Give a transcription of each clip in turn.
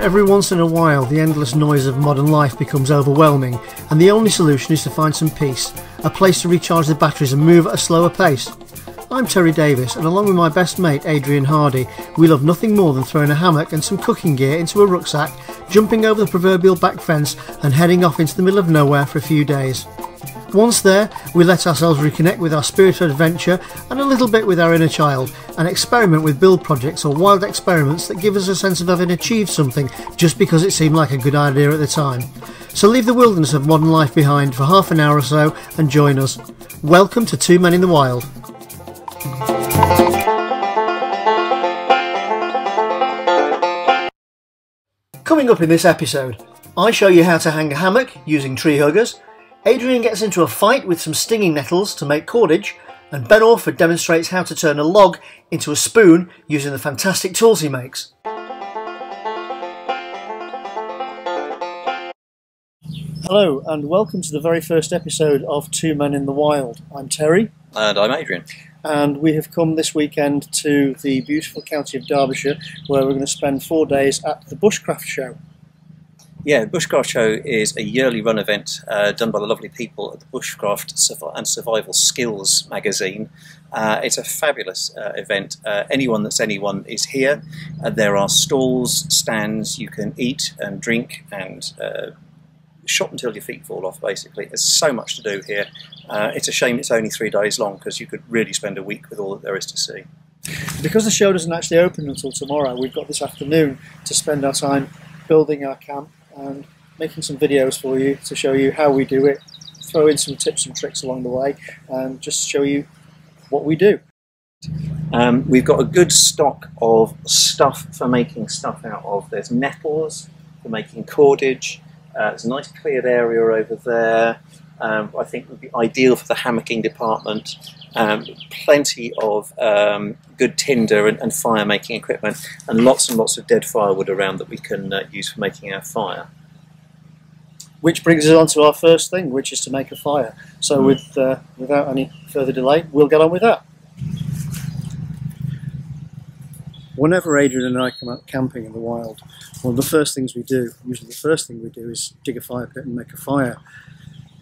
Every once in a while, the endless noise of modern life becomes overwhelming, and the only solution is to find some peace, a place to recharge the batteries and move at a slower pace. I'm Terry Davis, and along with my best mate Adrian Hardy, we love nothing more than throwing a hammock and some cooking gear into a rucksack, jumping over the proverbial back fence and heading off into the middle of nowhere for a few days. Once there, we let ourselves reconnect with our spiritual adventure and a little bit with our inner child, and experiment with build projects or wild experiments that give us a sense of having achieved something just because it seemed like a good idea at the time. So leave the wilderness of modern life behind for half an hour or so and join us. Welcome to Two Men in the Wild. Coming up in this episode, I show you how to hang a hammock using tree huggers, Adrian gets into a fight with some stinging nettles to make cordage, and Ben Orford demonstrates how to turn a log into a spoon using the fantastic tools he makes. Hello and welcome to the very first episode of Two Men in the Wild. I'm Terry. And I'm Adrian. And we have come this weekend to the beautiful county of Derbyshire, where we're going to spend 4 days at the Bushcraft Show. Yeah, the Bushcraft Show is a yearly run event done by the lovely people at the Bushcraft and Survival Skills magazine. It's a fabulous event. Anyone that's anyone is here. There are stalls, stands, you can eat and drink and shop until your feet fall off, basically. There's so much to do here. It's a shame it's only 3 days long, because you could really spend a week with all that there is to see. Because the show doesn't actually open until tomorrow, we've got this afternoon to spend our time building our camp and making some videos for you to show you how we do it, throw in some tips and tricks along the way, and just show you what we do. We've got a good stock of stuff for making stuff out of. There's nettles for making cordage, there's a nice cleared area over there, I think would be ideal for the hammocking department. Plenty of good tinder and fire making equipment, and lots of dead firewood around that we can use for making our fire. Which brings us on to our first thing, which is to make a fire. So without any further delay, we'll get on with that. Whenever Adrian and I come out camping in the wild, one of the first things we do, usually the first thing we do, is dig a fire pit and make a fire.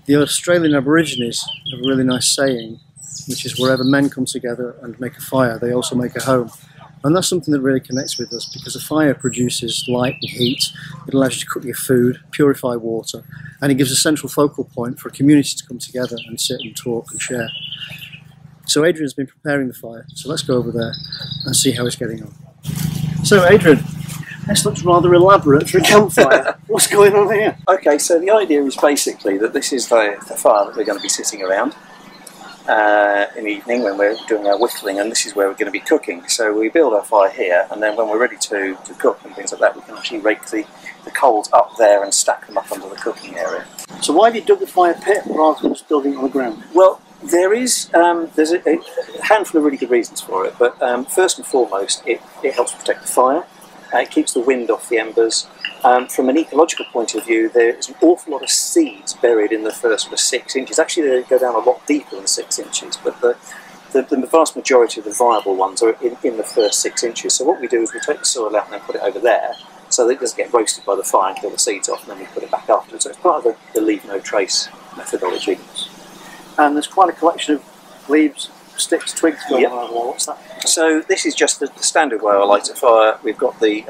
The Australian Aborigines have a really nice saying, which is wherever men come together and make a fire, they also make a home. And that's something that really connects with us, because a fire produces light and heat, it allows you to cook your food, purify water, and it gives a central focal point for a community to come together and sit and talk and share. So Adrian's been preparing the fire, so let's go over there and see how it's getting on. So Adrian, this looks rather elaborate for a campfire. What's going on here? Okay, so the idea is basically that this is the fire that we're going to be sitting around in the evening when we're doing our whittling, and this is where we're going to be cooking. So we build our fire here, and then when we're ready to cook and things like that, we can actually rake the coals up there and stack them up under the cooking area. So why have you dug the fire pit rather than just building it on the ground? Well, there is there's a handful of really good reasons for it, but first and foremost, it helps protect the fire. It keeps the wind off the embers. From an ecological point of view, there's an awful lot of seeds buried in the first 6 inches. Actually, they go down a lot deeper than 6 inches, but the vast majority of the viable ones are in the first 6 inches. So what we do is we take the soil out and then put it over there so that it doesn't get roasted by the fire and kill the seeds off, and then we put it back afterwards. So it's part of the leave no trace methodology. And there's quite a collection of leaves, sticks, twigs going on the wall. What's that? So this is just the standard way I light a fire. We've got the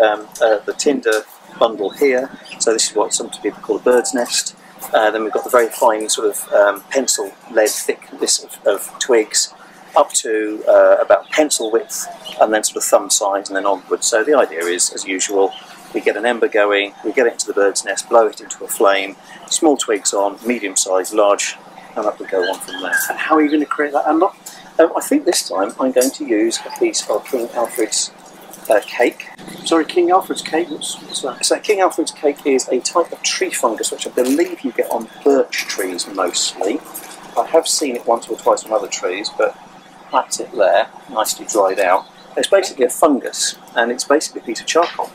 tinder bundle here, so this is what some people call a bird's nest. Then we've got the very fine sort of pencil lead thickness of twigs, up to about pencil width, and then sort of thumb size, and then onwards. So the idea is, as usual, we get an ember going, we get it into the bird's nest, blow it into a flame, small twigs on, medium size, large, and up we go on from there. And how are you going to create that ember? I think this time I'm going to use a piece of King Alfred's cake. Sorry, King Alfred's cake? What's that? So King Alfred's cake is a type of tree fungus which I believe you get on birch trees mostly. I have seen it once or twice on other trees, but that's it there, nicely dried out. It's basically a fungus, and it's basically a piece of charcoal.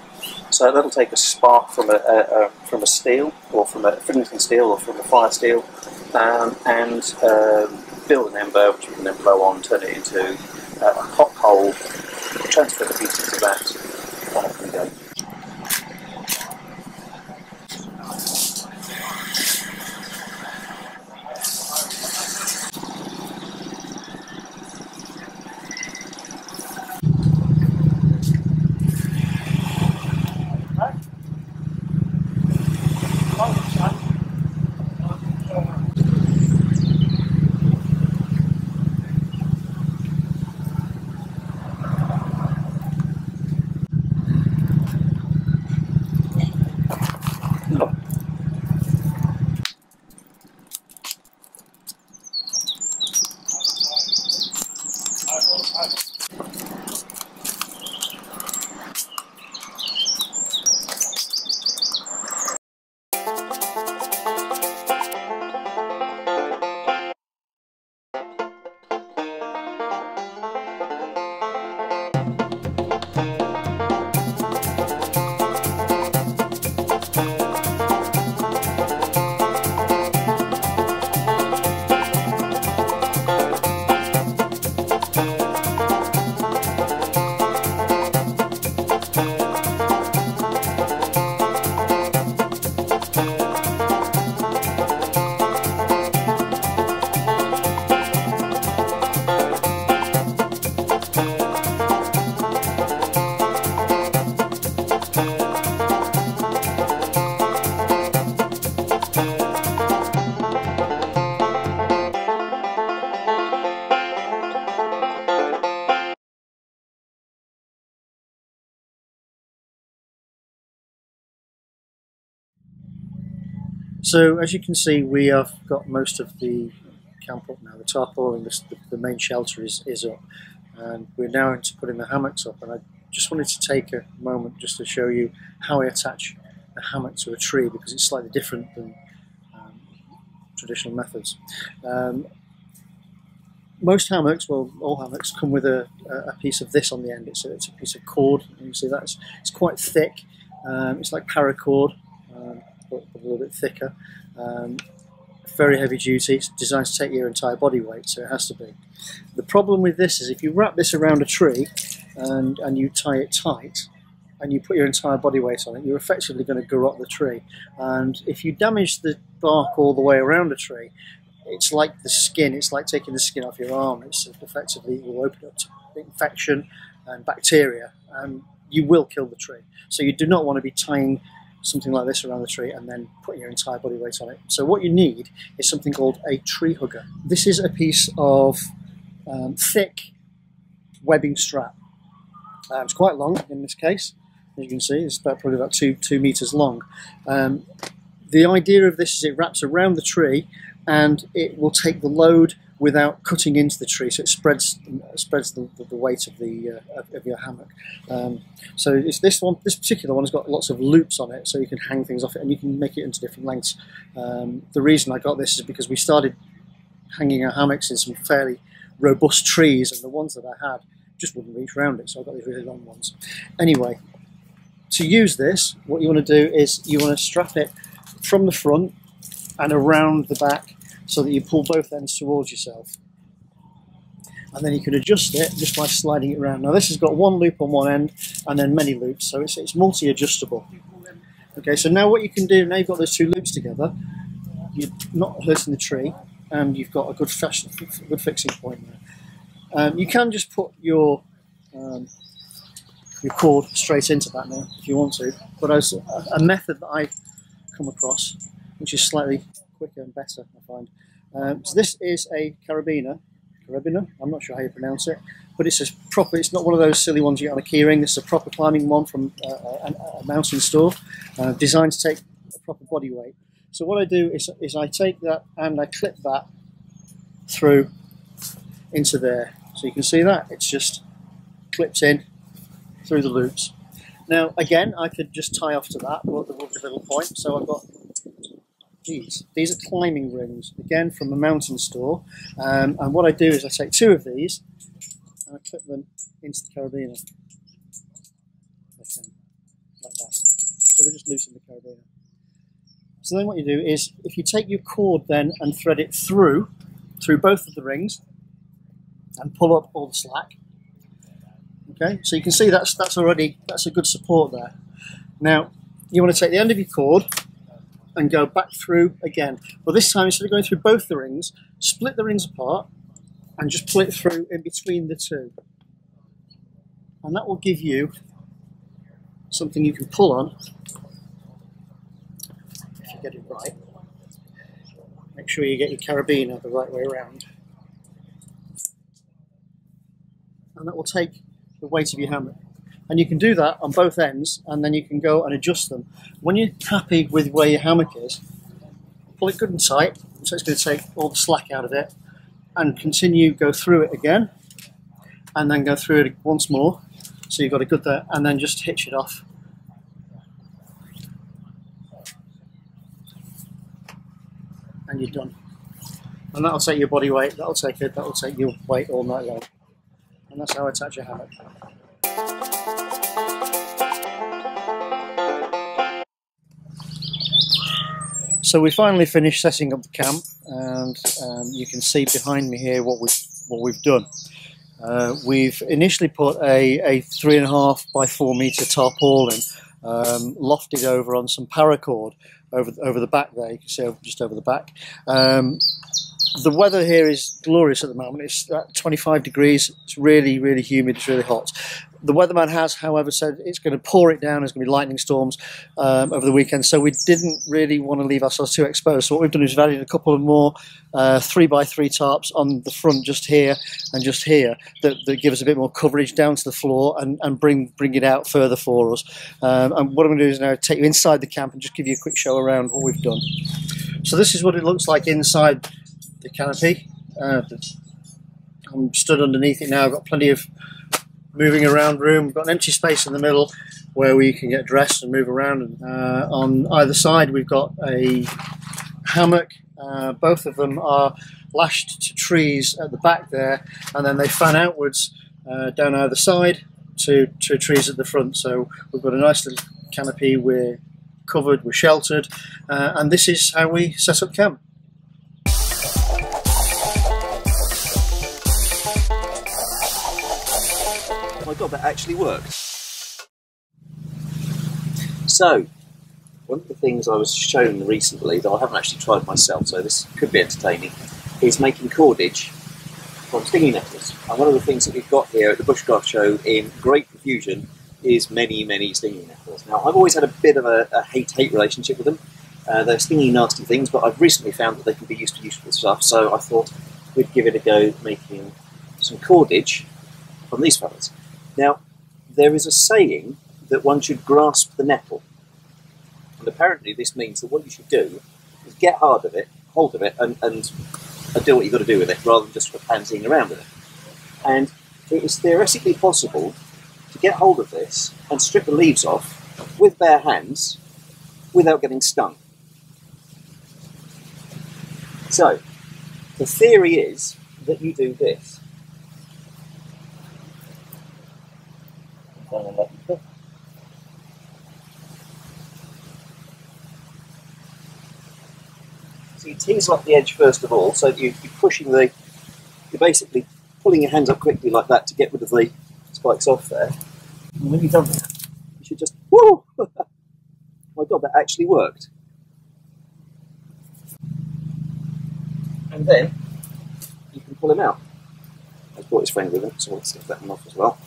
So that'll take a spark from a steel, or from a flint steel, or from a fire steel, and build an ember, which we can then blow on, turn it into a hot coal, transfer the pieces to that, and off we go. So as you can see, we have got most of the camp up now. The tarpaulin, the main shelter is up, and we're now into putting the hammocks up. And I just wanted to take a moment just to show you how I attach a hammock to a tree, because it's slightly different than traditional methods. Most hammocks, well, all hammocks come with a piece of this on the end. It's a piece of cord, and you see that it's quite thick. It's like paracord. A little bit thicker, very heavy duty. It's designed to take your entire body weight, so it has to be. The problem with this is if you wrap this around a tree and you tie it tight and you put your entire body weight on it, you're effectively going to garrote the tree. And if you damage the bark all the way around a tree, it's like the skin. It's like taking the skin off your arm. It's effectively, it will open up to infection and bacteria, and you will kill the tree. So you do not want to be tying something like this around the tree and then put your entire body weight on it. So what you need is something called a tree hugger. This is a piece of thick webbing strap. It's quite long in this case. As you can see, it's probably about two meters long. The idea of this is it wraps around the tree and it will take the load without cutting into the tree, so it spreads the weight of of your hammock. So it's this particular one has got lots of loops on it, so you can hang things off it and you can make it into different lengths. The reason I got this is because we started hanging our hammocks in some fairly robust trees, and the ones that I had just wouldn't reach round it, so I got these really long ones. Anyway, to use this, what you want to do is you want to strap it from the front and around the back, so that you pull both ends towards yourself, and then you can adjust it just by sliding it around. Now this has got one loop on one end and then many loops, so it's multi-adjustable. Okay, so now what you can do, now you've got those two loops together, you're not hurting the tree and you've got a good, good fixing point there. You can just put your cord straight into that now if you want to, but as a method that I've come across, which is slightly quicker and better, I find. So this is a carabiner, I'm not sure how you pronounce it, but it's a proper, it's not one of those silly ones you get on a keyring. This is a proper climbing one from a mountain store, designed to take a proper body weight. So what I do is I take that and I clip that through into there. So you can see that, it's just clipped in through the loops. Now again, I could just tie off to that with a little point, so I've got these are climbing rings, again from a mountain store, and what I do is I take two of these and I clip them into the carabiner, like that, so they just loosen the carabiner. So then what you do is, if you take your cord then and thread it through both of the rings and pull up all the slack, okay, so you can see that's a good support there. Now you want to take the end of your cord and go back through again. Well, this time, instead of going through both the rings, split the rings apart and just pull it through in between the two. And that will give you something you can pull on, if you get it right. Make sure you get your carabiner the right way around. And that will take the weight of your hammock. And you can do that on both ends, and then you can go and adjust them. When you're happy with where your hammock is, pull it good and tight, so it's going to take all the slack out of it, and continue, go through it again, and then go through it once more, so you've got a good there, and then just hitch it off. And you're done. And that'll take your body weight, that'll take it, that'll take your weight all night long. And that's how I attach a hammock. So we finally finished setting up the camp, and you can see behind me here what we've done. We've initially put a 3.5 by 4 metre tarpaulin lofted over on some paracord over the back there. You can see just over the back. The weather here is glorious at the moment. It's at 25 degrees. It's really, really humid. It's really hot. The weatherman has, however, said it's going to pour it down. There's going to be lightning storms over the weekend, so we didn't really want to leave ourselves too exposed. So what we've done is we've added a couple of more 3 by 3 tarps on the front, just here and just here, that give us a bit more coverage down to the floor and bring it out further for us. And what I'm going to do is now take you inside the camp and just give you a quick show around what we've done. So this is what it looks like inside the canopy. I'm stood underneath it now. I've got plenty of moving around room. We've got an empty space in the middle where we can get dressed and move around. And, on either side we've got a hammock. Both of them are lashed to trees at the back there, and then they fan outwards down either side to trees at the front. So we've got a nice little canopy. We're covered, we're sheltered, and this is how we set up camp. God, that actually worked. So, one of the things I was shown recently, though I haven't actually tried myself, so this could be entertaining, is making cordage from stinging nettles. And one of the things that we've got here at the Bushcraft Show in great profusion is many, many stinging nettles. Now, I've always had a bit of a hate-hate relationship with them. They're stingy, nasty things, but I've recently found that they can be used for useful stuff, so I thought we'd give it a go making some cordage from these fellas. Now, there is a saying that one should grasp the nettle, and apparently this means that what you should do is get hold of it, and do what you've got to do with it, rather than just sort of panting around with it. And it is theoretically possible to get hold of this and strip the leaves off with bare hands without getting stung. So, the theory is that you do this. So you tease up the edge first of all, so you're pushing you're basically pulling your hands up quickly like that to get rid of the spikes off there. And when you've done that, you should just, woo! My God, that actually worked. And then you can pull him out. I brought his friend with him, so we'll snip that one off as well.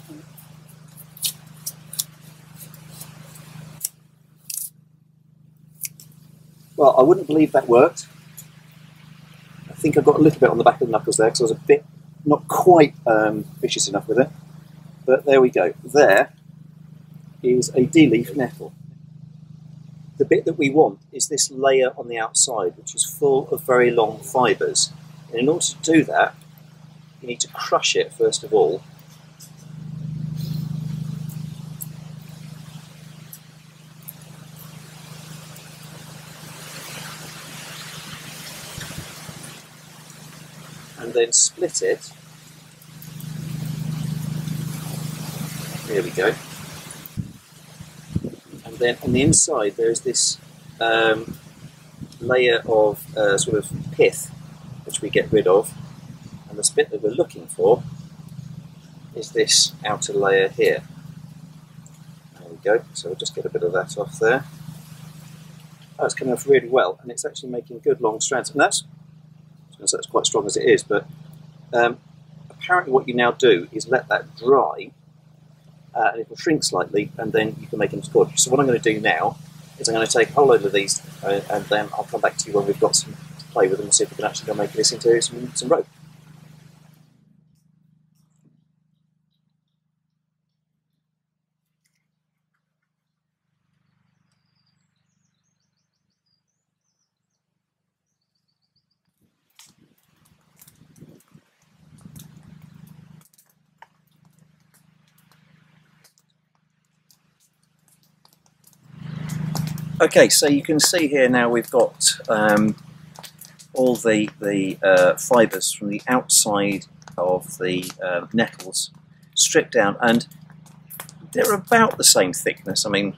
Well, I wouldn't believe that worked. I think I got a little bit on the back of the knuckles there because I was a bit, not quite vicious enough with it. But there we go. There is a D-leaf nettle. The bit that we want is this layer on the outside, which is full of very long fibres. And in order to do that, you need to crush it first of all. And then split it. There we go. And then on the inside there is this layer of sort of pith, which we get rid of. And the bit that we're looking for is this outer layer here. There we go. So we'll just get a bit of that off there. Oh, it's coming off really well, and it's actually making good long strands. And that's quite strong as it is, but apparently what you now do is let that dry and it will shrink slightly, and then you can make them cordage. So what I'm going to do now is I'm going to take a whole load of these and then I'll come back to you when we've got some to play with them and see if we can actually go make this into some rope. Okay, so you can see here now we've got all the fibres from the outside of the nettles stripped down, and they're about the same thickness. I mean,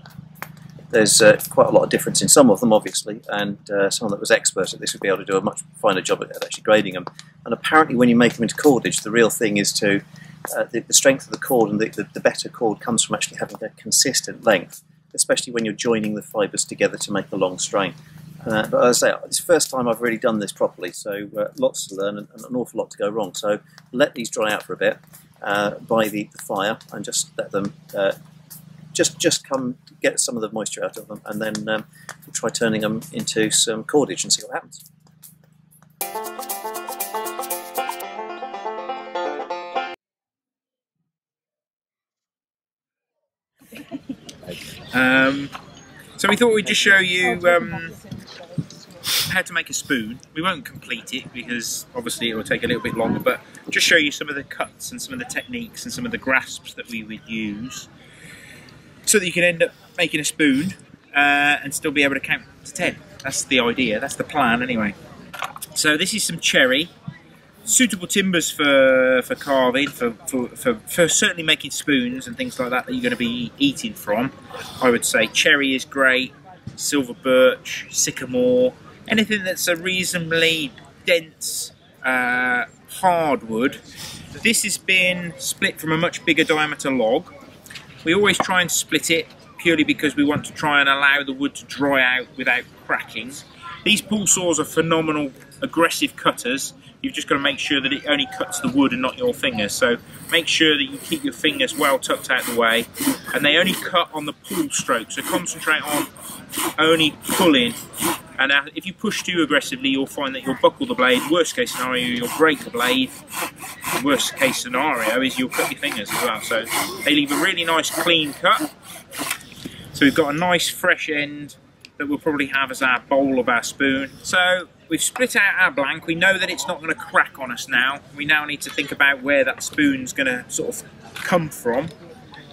there's quite a lot of difference in some of them, obviously, and someone that was expert at this would be able to do a much finer job at actually grading them. And apparently when you make them into cordage, the real thing is to, the strength of the cord and the better cord comes from actually having a consistent length, especially when you're joining the fibres together to make a long strain. But as I say, it's the first time I've really done this properly, so lots to learn and an awful lot to go wrong. So let these dry out for a bit by the fire and just let them just come get some of the moisture out of them, and then we'll try turning them into some cordage and see what happens. So we thought we'd just show you how to make a spoon. We won't complete it because obviously it will take a little bit longer, but just show you some of the cuts and some of the techniques and some of the grasps that we would use, so that you can end up making a spoon and still be able to count to 10. That's the idea, that's the plan anyway. So this is some cherry, suitable timbers for carving, for certainly making spoons and things like that that you're going to be eating from. I would say cherry is great, silver birch, sycamore, anything that's a reasonably dense hardwood. This has been split from a much bigger diameter log. We always try and split it purely because we want to try and allow the wood to dry out without cracking. These pull saws are phenomenal, aggressive cutters. You've just got to make sure that it only cuts the wood and not your fingers. So make sure that you keep your fingers well tucked out of the way, and they only cut on the pull stroke. So concentrate on only pulling. And if you push too aggressively, you'll find that you'll buckle the blade. Worst case scenario, you'll break the blade. Worst case scenario is you'll cut your fingers as well. So they leave a really nice clean cut. So we've got a nice fresh end that we'll probably have as our bowl of our spoon. So we've split out our blank. We know that it's not going to crack on us now. We now need to think about where that spoon's going to sort of come from.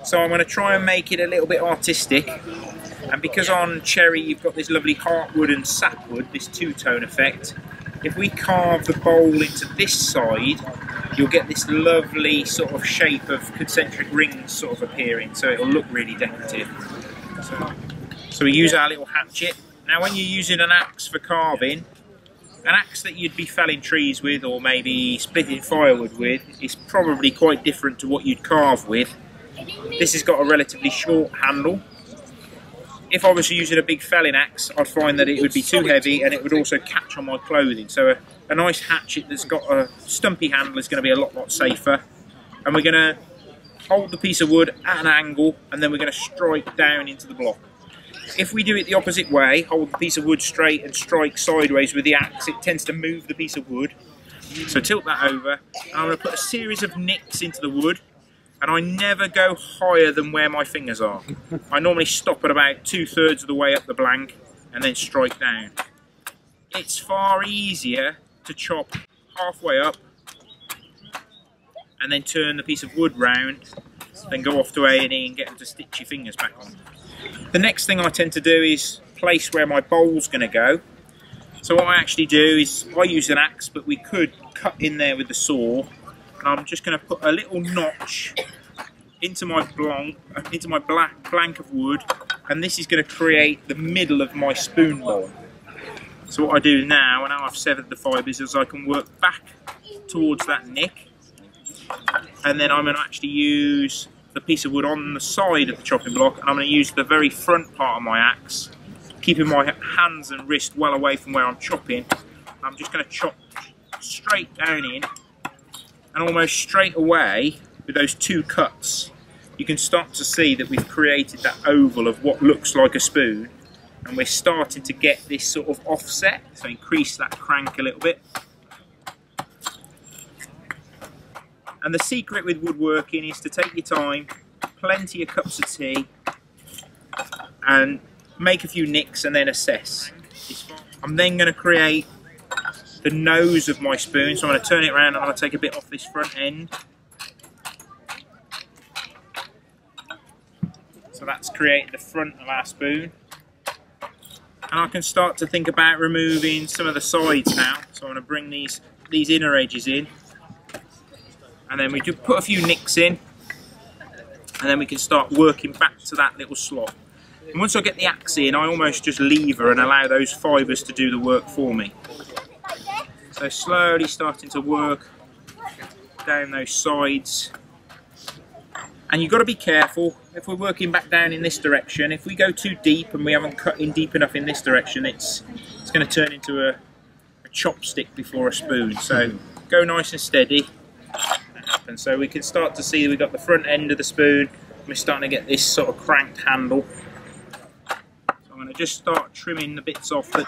So I'm going to try and make it a little bit artistic. And because on cherry you've got this lovely heartwood and sapwood, this two-tone effect, if we carve the bowl into this side, you'll get this lovely sort of shape of concentric rings sort of appearing, so it'll look really decorative. So we use our little hatchet. Now when you're using an axe for carving, an axe that you'd be felling trees with or maybe splitting firewood with is probably quite different to what you'd carve with. This has got a relatively short handle. If I was using a big felling axe, I'd find that it would be too heavy and it would also catch on my clothing. So a nice hatchet that's got a stumpy handle is going to be a lot safer. And we're going to hold the piece of wood at an angle, and then we're going to strike down into the block. If we do it the opposite way, hold the piece of wood straight and strike sideways with the axe, it tends to move the piece of wood. So tilt that over, and I'm going to put a series of nicks into the wood. And I never go higher than where my fingers are. I normally stop at about 2/3 of the way up the blank and then strike down. It's far easier to chop halfway up and then turn the piece of wood round, then go off to A&E and get them to stitch your fingers back on. The next thing I tend to do is place where my bowl's going to go. So what I actually do is, I use an axe, but we could cut in there with the saw. I'm just going to put a little notch into my blank of wood, and this is going to create the middle of my spoon bowl. So what I do now, and now I've severed the fibres, is I can work back towards that nick, and then I'm going to actually use the piece of wood on the side of the chopping block, and I'm going to use the very front part of my axe, keeping my hands and wrist well away from where I'm chopping. I'm just going to chop straight down in. And almost straight away, with those two cuts, you can start to see that we've created that oval of what looks like a spoon, and we're starting to get this sort of offset, so increase that crank a little bit. And the secret with woodworking is to take your time, plenty of cups of tea, and make a few nicks and then assess. I'm then going to create the nose of my spoon, so I'm going to turn it around and I'm going to take a bit off this front end. So that's created the front of our spoon. and I can start to think about removing some of the sides now. So I'm going to bring these inner edges in, and then we do put a few nicks in, and then we can start working back to that little slot. And once I get the axe in, I almost just lever and allow those fibres to do the work for me. So slowly starting to work down those sides. And you've got to be careful. If we're working back down in this direction, if we go too deep and we haven't cut in deep enough in this direction, it's going to turn into a chopstick before a spoon. So go nice and steady. And so we can start to see we've got the front end of the spoon. We're starting to get this sort of cranked handle. So I'm going to just start trimming the bits off that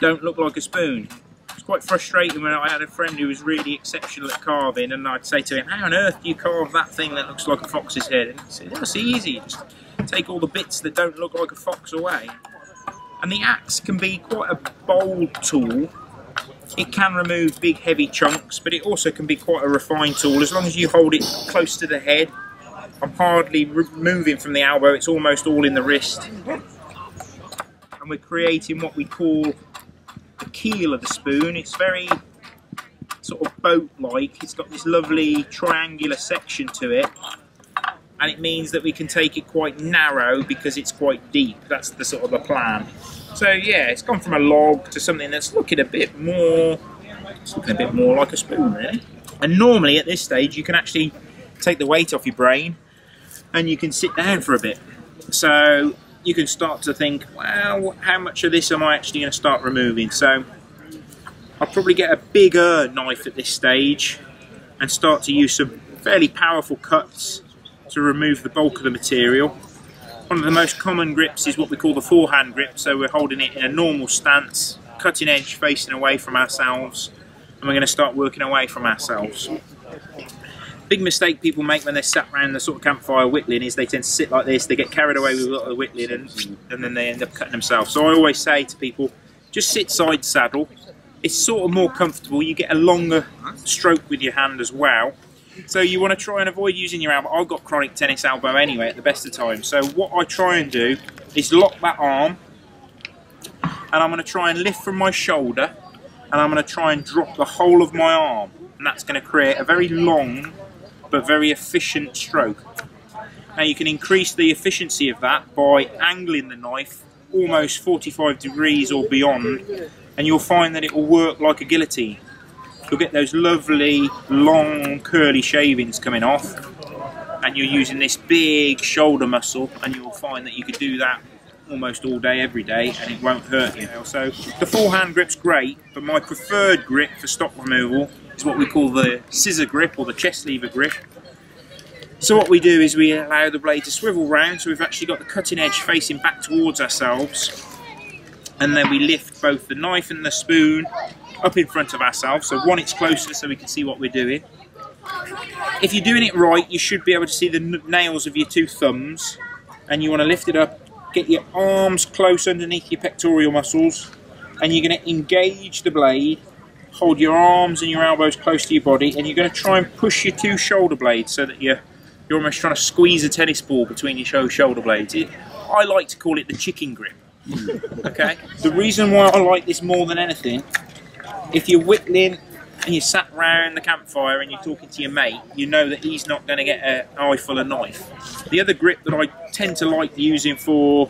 don't look like a spoon. It's quite frustrating when I had a friend who was really exceptional at carving, and I'd say to him, how on earth do you carve that thing that looks like a fox's head? And he'd say, that's easy, just take all the bits that don't look like a fox away. And the axe can be quite a bold tool. It can remove big heavy chunks, but it also can be quite a refined tool as long as you hold it close to the head. I'm hardly moving from the elbow, it's almost all in the wrist. And we're creating what we call the keel of the spoon. It's very sort of boat-like. It's got this lovely triangular section to it, and it means that we can take it quite narrow because it's quite deep. That's the sort of the plan. So yeah, it's gone from a log to something that's looking a bit more like a spoon, really. And normally at this stage you can actually take the weight off your brain and you can sit down for a bit. So you can start to think, well, how much of this am I actually going to start removing? So I'll probably get a bigger knife at this stage and start to use some fairly powerful cuts to remove the bulk of the material. One of the most common grips is what we call the forehand grip, so we're holding it in a normal stance, cutting edge facing away from ourselves, and we're going to start working away from ourselves. Big mistake people make when they're sat around the sort of campfire whittling is they tend to sit like this, they get carried away with a lot of whittling, and then they end up cutting themselves. So I always say to people, just sit side saddle. It's sort of more comfortable, you get a longer stroke with your hand as well. So you want to try and avoid using your elbow. I've got chronic tennis elbow anyway at the best of times. So what I try and do is lock that arm, and I'm going to try and lift from my shoulder, and I'm going to try and drop the whole of my arm. And that's going to create a very long but very efficient stroke. Now you can increase the efficiency of that by angling the knife almost 45 degrees or beyond, and you'll find that it will work like a guillotine. You'll get those lovely long curly shavings coming off, and you're using this big shoulder muscle, and you'll find that you could do that almost all day every day and it won't hurt you. So the forehand grip's great, but my preferred grip for stock removal is what we call the scissor grip or the chest lever grip. So what we do is we allow the blade to swivel round, so we've actually got the cutting edge facing back towards ourselves, and then we lift both the knife and the spoon up in front of ourselves, so one, it's closer so we can see what we're doing. If you're doing it right, you should be able to see the nails of your two thumbs, and you want to lift it up, get your arms close underneath your pectoral muscles, and you're going to engage the blade, hold your arms and your elbows close to your body, and you're going to try and push your two shoulder blades so that you're almost trying to squeeze a tennis ball between your two shoulder blades. I like to call it the chicken grip. Okay? The reason why I like this more than anything, if you're whittling and you sat round the campfire and you're talking to your mate, you know that he's not going to get an eyeful of knife. The other grip that I tend to like using for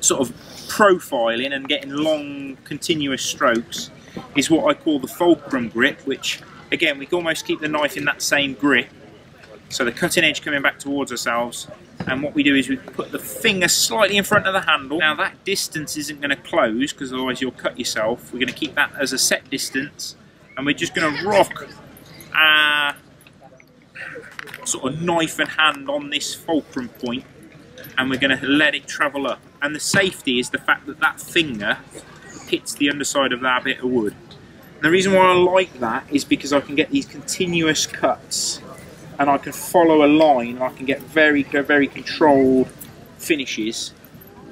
sort of profiling and getting long continuous strokes is what I call the fulcrum grip, which again we can almost keep the knife in that same grip, so the cutting edge coming back towards ourselves, and what we do is we put the finger slightly in front of the handle. Now that distance isn't going to close because otherwise you'll cut yourself. We're going to keep that as a set distance, and we're just going to rock our sort of knife and hand on this fulcrum point, and we're going to let it travel up, and the safety is the fact that that finger hits the underside of that bit of wood. And the reason why I like that is because I can get these continuous cuts, and I can follow a line, and I can get very, very controlled finishes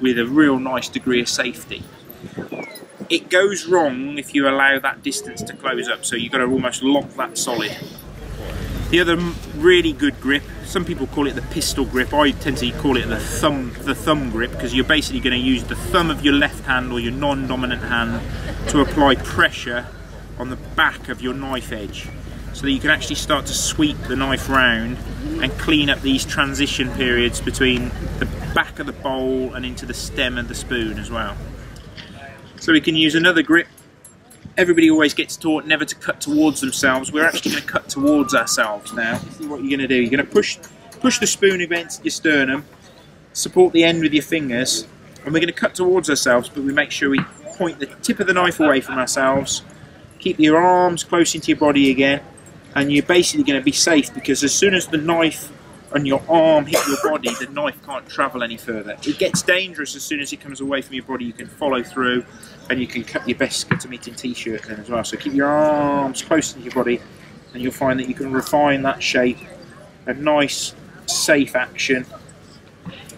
with a real nice degree of safety. It goes wrong if you allow that distance to close up, so you've got to almost lock that solid. The other really good grip, some people call it the pistol grip, I tend to call it the thumb grip, because you're basically going to use the thumb of your left hand or your non-dominant hand to apply pressure on the back of your knife edge, so that you can actually start to sweep the knife round and clean up these transition periods between the back of the bowl and into the stem of the spoon as well. So we can use another grip. Everybody always gets taught never to cut towards themselves. We're actually going to cut towards ourselves now. This is what you're going to do. You're going to push the spoon against your sternum, support the end with your fingers, and we're going to cut towards ourselves, but we make sure we point the tip of the knife away from ourselves, keep your arms close into your body again, and you're basically going to be safe, because as soon as the knife and your arm hit your body, the knife can't travel any further. It gets dangerous as soon as it comes away from your body. You can follow through, and you can cut your best skitter eating t-shirt then as well. So keep your arms close to your body, and you'll find that you can refine that shape. A nice, safe action.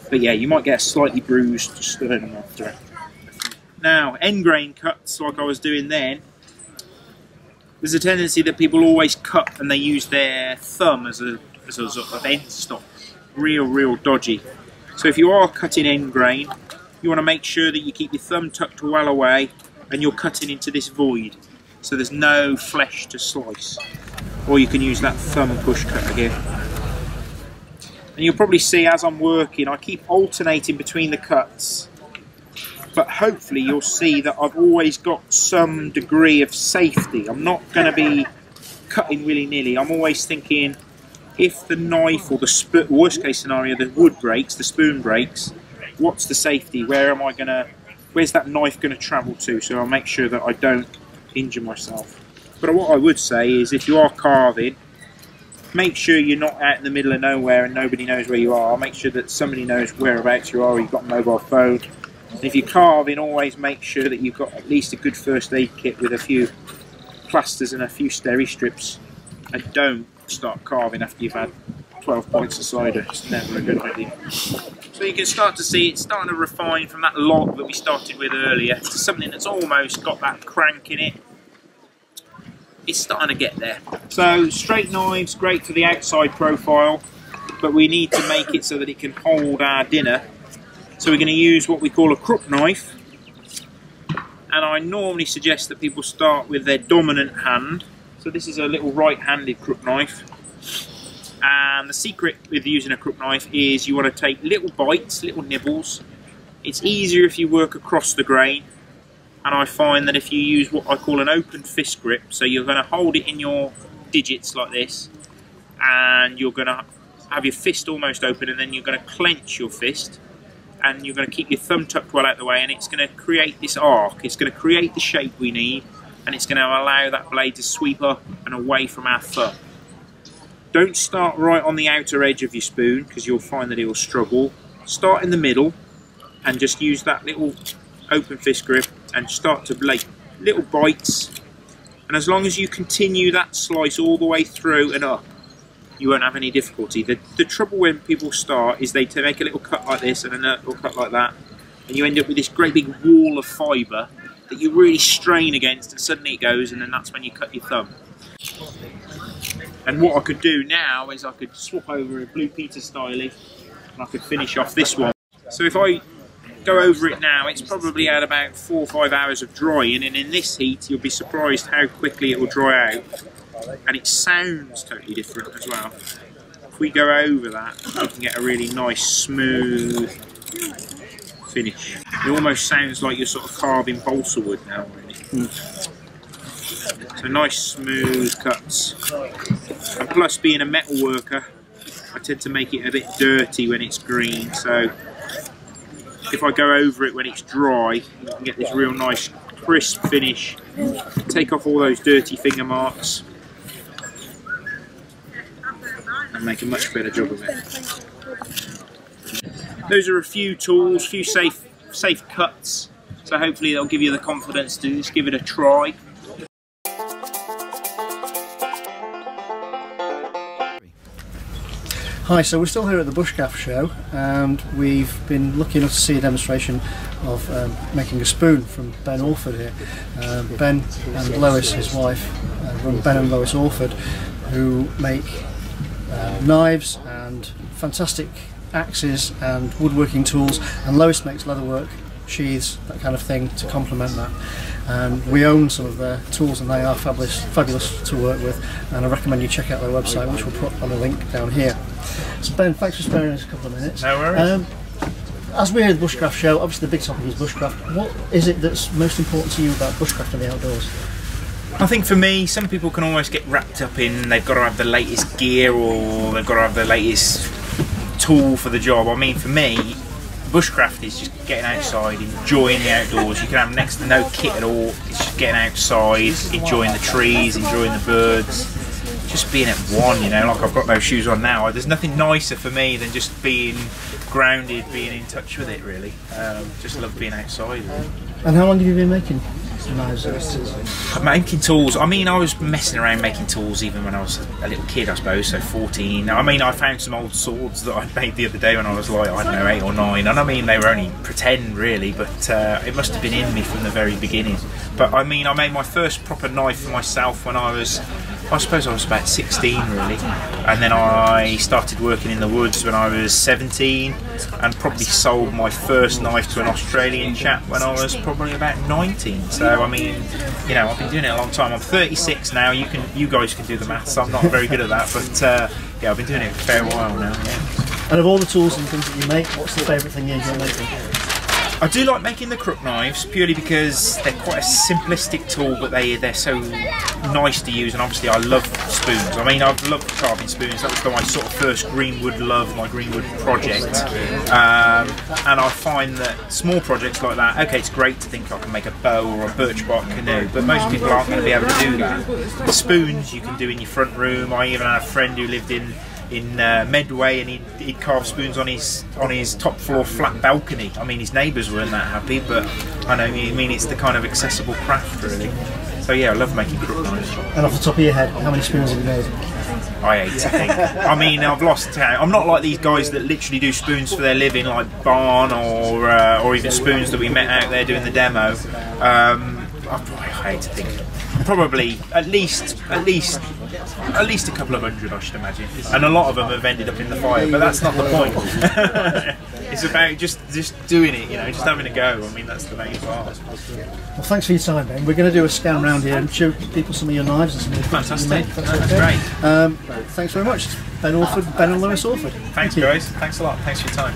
But yeah, you might get a slightly bruised sternum after it. Now, end grain cuts, like I was doing then, there's a tendency that people always cut and they use their thumb as a sort of end stop. Real dodgy. So if you are cutting end grain, you want to make sure that you keep your thumb tucked well away and you're cutting into this void, so there's no flesh to slice. Or you can use that thumb push cut again. And you'll probably see as I'm working, I keep alternating between the cuts, but hopefully you'll see that I've always got some degree of safety. I'm not going to be cutting willy-nilly. I'm always thinking, if the knife or the worst case scenario, the wood breaks, the spoon breaks, what's the safety? Where am I going to, where's that knife going to travel to? So I'll make sure that I don't injure myself. But what I would say is, if you are carving, make sure you're not out in the middle of nowhere and nobody knows where you are. Make sure that somebody knows whereabouts you are, or you've got a mobile phone. If you're carving, always make sure that you've got at least a good first aid kit with a few plasters and a few Steri-Strips, and don't start carving after you've had 12 pints of cider. It's never a good idea. So you can start to see it's starting to refine from that log that we started with earlier to something that's almost got that crank in it. It's starting to get there. So straight knives, great for the outside profile, but we need to make it so that it can hold our dinner. So we're going to use what we call a crook knife, and I normally suggest that people start with their dominant hand. So this is a little right-handed crook knife, and the secret with using a crook knife is you want to take little bites, little nibbles. It's easier if you work across the grain, and I find that if you use what I call an open fist grip, so you're going to hold it in your digits like this, and you're going to have your fist almost open, and then you're going to clench your fist, and you're going to keep your thumb tucked well out of the way, and it's going to create this arc. It's going to create the shape we need, and it's going to allow that blade to sweep up and away from our thumb. Don't start right on the outer edge of your spoon, because you'll find that it will struggle. Start in the middle, and just use that little open fist grip, and start to blade little bites, and as long as you continue that slice all the way through and up, you won't have any difficulty. The trouble when people start is they make a little cut like this and a little cut like that, and you end up with this great big wall of fibre that you really strain against, and suddenly it goes, and then that's when you cut your thumb. And what I could do now is I could swap over a Blue Peter styling, and I could finish off this one. So if I go over it now, it's probably had about 4 or 5 hours of drying, and in this heat you'll be surprised how quickly it will dry out. And it sounds totally different as well. If we go over that, you can get a really nice smooth finish. It almost sounds like you're sort of carving balsa wood now, really. So nice smooth cuts. And plus, being a metal worker, I tend to make it a bit dirty when it's green, so if I go over it when it's dry, you can get this real nice crisp finish. Take off all those dirty finger marks, and make a much better job of it. Those are a few tools, a few safe cuts, so hopefully they'll give you the confidence to just give it a try. Hi, so we're still here at the Bushcraft Show, and we've been lucky enough to see a demonstration of making a spoon from Ben Orford here. Ben and Lois, his wife, run Ben and Lois Orford, who make knives and fantastic axes and woodworking tools, and Lois makes leatherwork, sheaths, that kind of thing to complement that. And we own some of their tools and they are fabulous, fabulous to work with, and I recommend you check out their website, which we'll put on the link down here. So Ben, thanks for sparing us a couple of minutes. No worries. As we're here at the Bushcraft Show, obviously the big topic is bushcraft. What is it that's most important to you about bushcraft and the outdoors? I think for me, some people can almost get wrapped up in they've got to have the latest gear or they've got to have the latest tool for the job. I mean, for me, bushcraft is just getting outside, enjoying the outdoors. You can have next to no kit at all. It's just getting outside, enjoying the trees, enjoying the birds, just being at one, you know. Like, I've got no shoes on now. There's nothing nicer for me than just being grounded, being in touch with it, really. Just love being outside. And how long have you been making knives? Making tools. I mean, I was messing around making tools even when I was a little kid, I suppose, so 14. I mean, I found some old swords that I made the other day when I was like, I don't know, 8 or 9. And I mean, they were only pretend, really, but it must have been in me from the very beginning. But I mean, I made my first proper knife for myself when I suppose I was about 16, really. And then I started working in the woods when I was 17, and probably sold my first knife to an Australian chap when I was probably about 19. So I mean, you know, I've been doing it a long time. I'm 36 now. You guys can do the maths. I'm not very good at that, but yeah, I've been doing it for a fair while now. Yeah. And of all the tools and things that you make, what's the favourite thing you're making? I do like making the crook knives, purely because they're quite a simplistic tool, but they're so nice to use. And obviously I love spoons. I mean, I've loved carving spoons. That was my sort of first Greenwood love, my Greenwood project. And I find that small projects like that, okay, it's great to think I can make a bow or a birch bark canoe, but most people aren't going to be able to do that. The spoons you can do in your front room. I even had a friend who lived in Medway, and he'd carve spoons on his top floor flat balcony. I mean, his neighbours weren't that happy, but I know, I mean, it's the kind of accessible craft, really. So yeah, I love making crook knives. And off the top of your head, how many spoons have you made? I hate to think. I mean, I've lost count. I'm not like these guys that literally do spoons for their living, like Barn or even Spoons that we met out there doing the demo. I hate to think. Probably at least a couple of hundred, I should imagine, and a lot of them have ended up in the fire, but that's not the point. It's about just doing it, you know, just having a go. I mean, that's the main part. Well, thanks for your time, Ben. We're going to do a scan round here and show people some of your knives and some of the things you made. That's great. Thanks very much, Ben Orford, Ben and Lois Orford. Thanks, guys. Thanks a lot. Thanks for your time.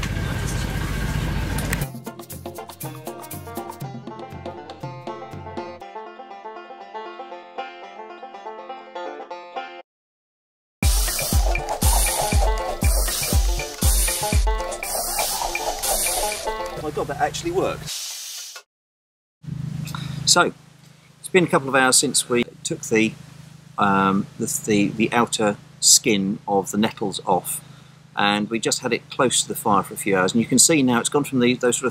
That actually worked. So it's been a couple of hours since we took the outer skin of the nettles off, and we just had it close to the fire for a few hours, and you can see now it's gone from those sort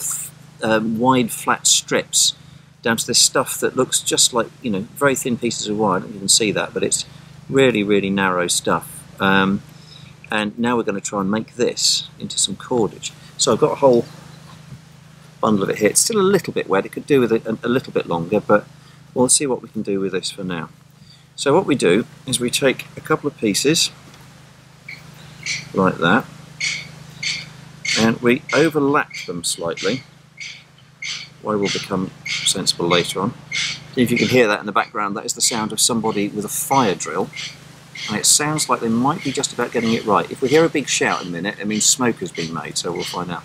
of wide flat strips down to this stuff that looks just like, you know, very thin pieces of wire. I don't even see that, but it's really, really narrow stuff. And now we're going to try and make this into some cordage. So I've got a whole bundle of it here. It's still a little bit wet. It could do with it a little bit longer, but we'll see what we can do with this for now. So what we do is we take a couple of pieces like that, and we overlap them slightly. Why will become sensible later on. If you can hear that in the background, that is the sound of somebody with a fire drill, and it sounds like they might be just about getting it right. If we hear a big shout in a minute, it means smoke has been made, so we'll find out.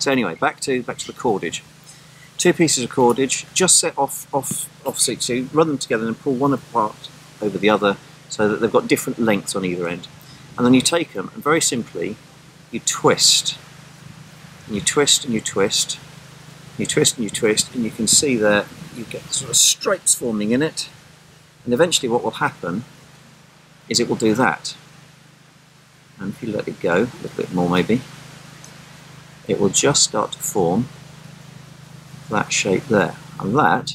So anyway, back to the cordage. Two pieces of cordage, just set off 6-2, run them together and pull one apart over the other so that they've got different lengths on either end. And then you take them and very simply you twist. And you twist and you twist. And you twist and you twist, and you can see that you get sort of stripes forming in it. And eventually what will happen is it will do that. And if you let it go a little bit more, maybe, it will just start to form that shape there. And that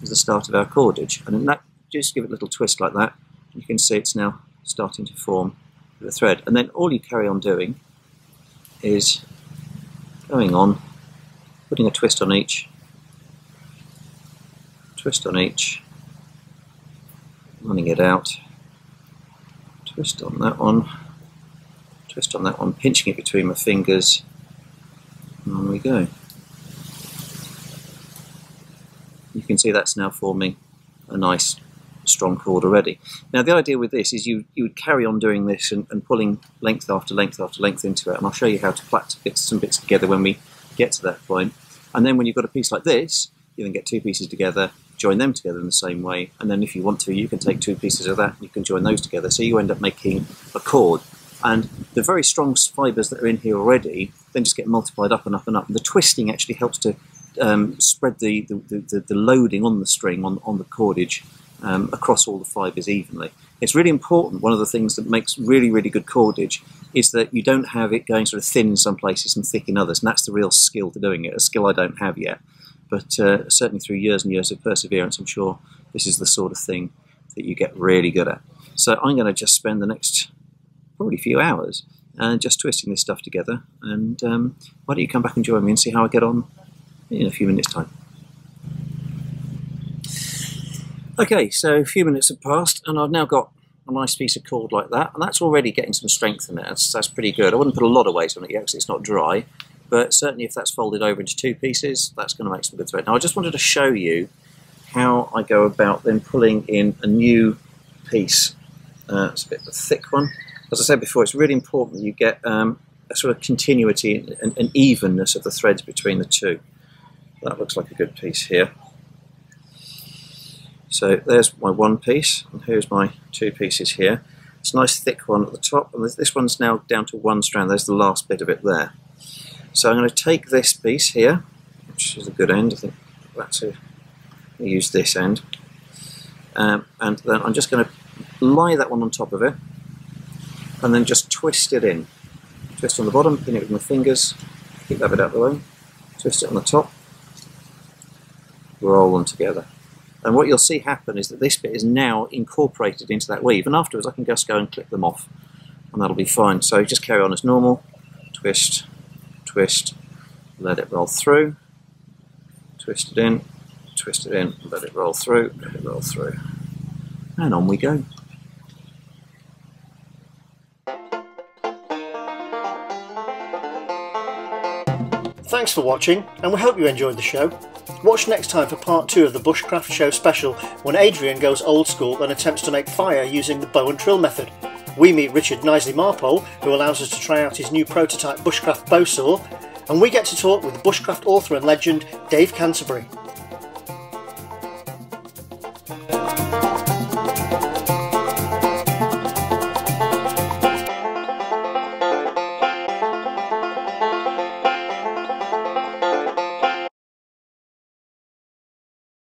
is the start of our cordage. And in that, just give it a little twist like that. You can see it's now starting to form the thread. And then all you carry on doing is going on, putting a twist on each, running it out, twist on that one, Just on that one, pinching it between my fingers. And on we go. You can see that's now forming a nice strong cord already. Now the idea with this is you would carry on doing this and pulling length after length after length into it, and I'll show you how to plait some bits together when we get to that point. And then when you've got a piece like this, you then get two pieces together, join them together in the same way, and then if you want to, you can take two pieces of that, you can join those together, so you end up making a cord. And the very strong fibres that are in here already then just get multiplied up and up and up. And the twisting actually helps to spread the loading on the string, on the cordage, across all the fibres evenly. It's really important. One of the things that makes really, really good cordage is that you don't have it going sort of thin in some places and thick in others, and that's the real skill to doing it, a skill I don't have yet. But certainly through years and years of perseverance, I'm sure this is the sort of thing that you get really good at. So I'm going to just spend the next probably few hours just twisting this stuff together, and why don't you come back and join me and see how I get on in a few minutes' time. Okay, so a few minutes have passed, and I've now got a nice piece of cord like that, and that's already getting some strength in it. That's pretty good. I wouldn't put a lot of weight on it yet because it's not dry, but certainly if that's folded over into two pieces, that's going to make some good thread. Now I just wanted to show you how I go about then pulling in a new piece. It's a bit of a thick one. As I said before, it's really important you get a sort of continuity and an evenness of the threads between the two. That looks like a good piece here. So there's my one piece, and here's my two pieces here. It's a nice thick one at the top, and this one's now down to one strand. There's the last bit of it there. So I'm going to take this piece here, which is a good end. I think that's a, I use this end. And then I'm just going to lie that one on top of it, and then just twist it in. Twist on the bottom, pin it with my fingers, keep that bit out of the way, twist it on the top, roll them together. And what you'll see happen is that this bit is now incorporated into that weave, and afterwards I can just go and clip them off, and that'll be fine. So just carry on as normal, twist, twist, let it roll through, twist it in, let it roll through, and on we go. Thanks for watching, and we hope you enjoyed the show. Watch next time for part 2 of the Bushcraft Show special, when Adrian goes old school and attempts to make fire using the bow and drill method. We meet Richard Knisley-Marpole, who allows us to try out his new prototype Bushcraft bow saw, and we get to talk with Bushcraft author and legend Dave Canterbury.